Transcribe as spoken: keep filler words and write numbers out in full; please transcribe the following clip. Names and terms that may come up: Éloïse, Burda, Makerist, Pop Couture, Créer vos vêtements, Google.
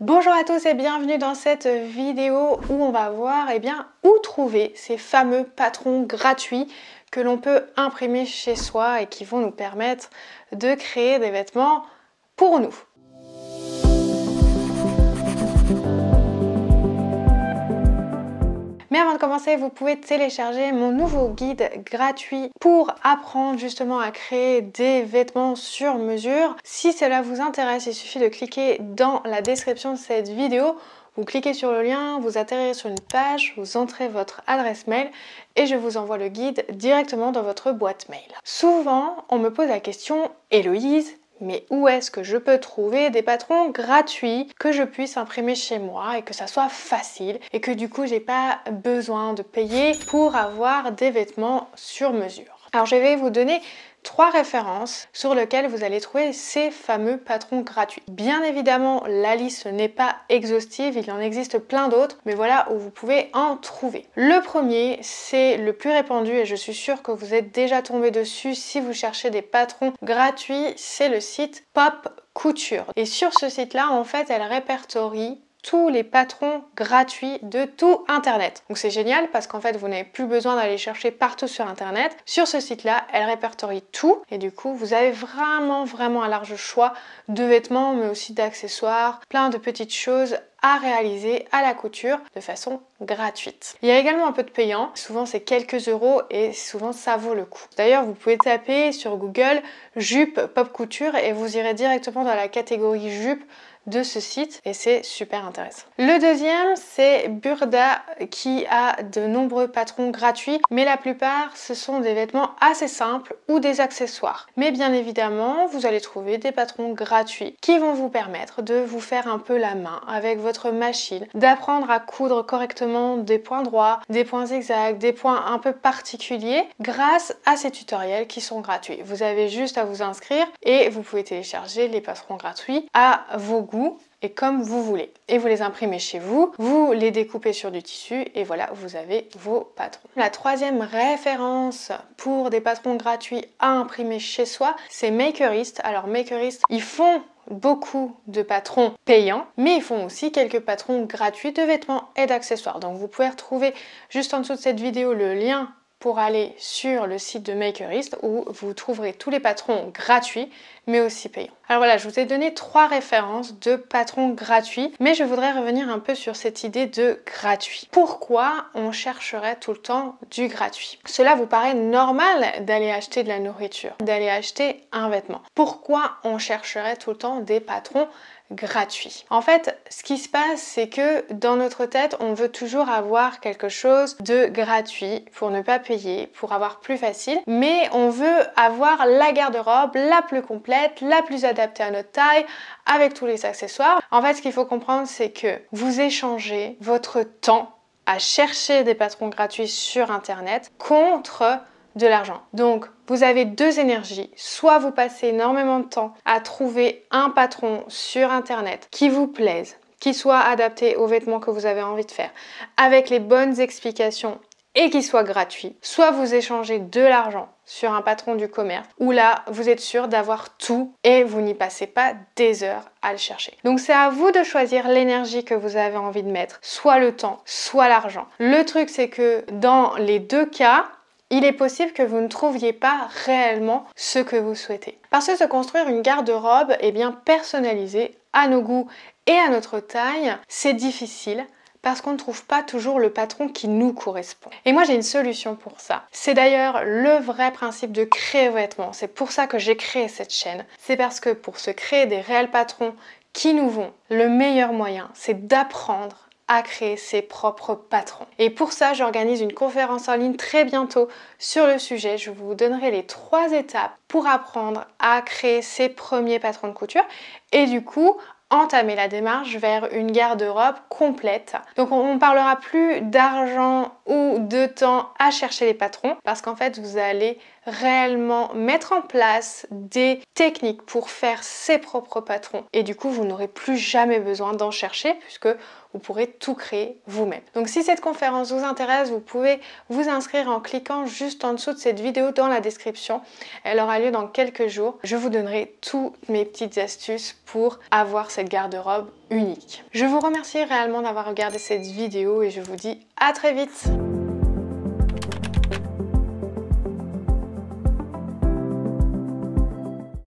Bonjour à tous et bienvenue dans cette vidéo où on va voir eh bien, où trouver ces fameux patrons gratuits que l'on peut imprimer chez soi et qui vont nous permettre de créer des vêtements pour nous. Mais avant de commencer, vous pouvez télécharger mon nouveau guide gratuit pour apprendre justement à créer des vêtements sur mesure. Si cela vous intéresse, il suffit de cliquer dans la description de cette vidéo. Vous cliquez sur le lien, vous atterrirez sur une page, vous entrez votre adresse mail et je vous envoie le guide directement dans votre boîte mail. Souvent, on me pose la question « Éloïse, mais où est-ce que je peux trouver des patrons gratuits que je puisse imprimer chez moi et que ça soit facile et que du coup j'ai pas besoin de payer pour avoir des vêtements sur mesure? » Alors je vais vous donner trois références sur lesquelles vous allez trouver ces fameux patrons gratuits. Bien évidemment, la liste n'est pas exhaustive, il en existe plein d'autres, mais voilà où vous pouvez en trouver. Le premier, c'est le plus répandu et je suis sûre que vous êtes déjà tombé dessus si vous cherchez des patrons gratuits, c'est le site Pop Couture. Et sur ce site-là, en fait, elle répertorie tous les patrons gratuits de tout internet. Donc c'est génial parce qu'en fait vous n'avez plus besoin d'aller chercher partout sur internet. Sur ce site là, elle répertorie tout et du coup vous avez vraiment vraiment un large choix de vêtements mais aussi d'accessoires, plein de petites choses à réaliser à la couture de façon gratuite. Il y a également un peu de payant, souvent c'est quelques euros et souvent ça vaut le coup. D'ailleurs vous pouvez taper sur Google jupe pop couture et vous irez directement dans la catégorie jupe de ce site et c'est super intéressant. Le deuxième, c'est Burda qui a de nombreux patrons gratuits mais la plupart ce sont des vêtements assez simples ou des accessoires. Mais bien évidemment vous allez trouver des patrons gratuits qui vont vous permettre de vous faire un peu la main avec votre machine, d'apprendre à coudre correctement des points droits, des points zigzags, des points un peu particuliers grâce à ces tutoriels qui sont gratuits. Vous avez juste à vous inscrire et vous pouvez télécharger les patrons gratuits à vos goûts et comme vous voulez. Et vous les imprimez chez vous, vous les découpez sur du tissu et voilà, vous avez vos patrons. La troisième référence pour des patrons gratuits à imprimer chez soi, c'est Makerist. Alors Makerist, ils font beaucoup de patrons payants, mais ils font aussi quelques patrons gratuits de vêtements et d'accessoires. Donc vous pouvez retrouver juste en dessous de cette vidéo le lien pour aller sur le site de Makerist où vous trouverez tous les patrons gratuits mais aussi payants. Alors voilà, je vous ai donné trois références de patrons gratuits mais je voudrais revenir un peu sur cette idée de gratuit. Pourquoi on chercherait tout le temps du gratuit? Cela vous paraît normal d'aller acheter de la nourriture, d'aller acheter un vêtement. Pourquoi on chercherait tout le temps des patrons gratuits? En fait, ce qui se passe, c'est que dans notre tête, on veut toujours avoir quelque chose de gratuit pour ne pas payer, pour avoir plus facile, mais on veut avoir la garde-robe la plus complète, la plus adaptée à notre taille, avec tous les accessoires. En fait, ce qu'il faut comprendre, c'est que vous échangez votre temps à chercher des patrons gratuits sur internet contre de l'argent. Donc, vous avez deux énergies. Soit vous passez énormément de temps à trouver un patron sur internet qui vous plaise, qui soit adapté aux vêtements que vous avez envie de faire, avec les bonnes explications et qui soit gratuit. Soit vous échangez de l'argent sur un patron du commerce où là, vous êtes sûr d'avoir tout et vous n'y passez pas des heures à le chercher. Donc c'est à vous de choisir l'énergie que vous avez envie de mettre, soit le temps, soit l'argent. Le truc, c'est que dans les deux cas, il est possible que vous ne trouviez pas réellement ce que vous souhaitez. Parce que se construire une garde-robe eh bien personnalisée à nos goûts et à notre taille, c'est difficile parce qu'on ne trouve pas toujours le patron qui nous correspond. Et moi j'ai une solution pour ça. C'est d'ailleurs le vrai principe de créer vos vêtements. C'est pour ça que j'ai créé cette chaîne. C'est parce que pour se créer des réels patrons qui nous vont, le meilleur moyen c'est d'apprendre à créer ses propres patrons. Et pour ça, j'organise une conférence en ligne très bientôt sur le sujet. Je vous donnerai les trois étapes pour apprendre à créer ses premiers patrons de couture et du coup, entamer la démarche vers une garde-robe complète. Donc on ne parlera plus d'argent ou de temps à chercher les patrons parce qu'en fait, vous allez réellement mettre en place des techniques pour faire ses propres patrons et du coup, vous n'aurez plus jamais besoin d'en chercher puisque vous pourrez tout créer vous-même. Donc si cette conférence vous intéresse, vous pouvez vous inscrire en cliquant juste en dessous de cette vidéo dans la description. Elle aura lieu dans quelques jours. Je vous donnerai toutes mes petites astuces pour avoir cette garde-robe unique. Je vous remercie réellement d'avoir regardé cette vidéo et je vous dis à très vite.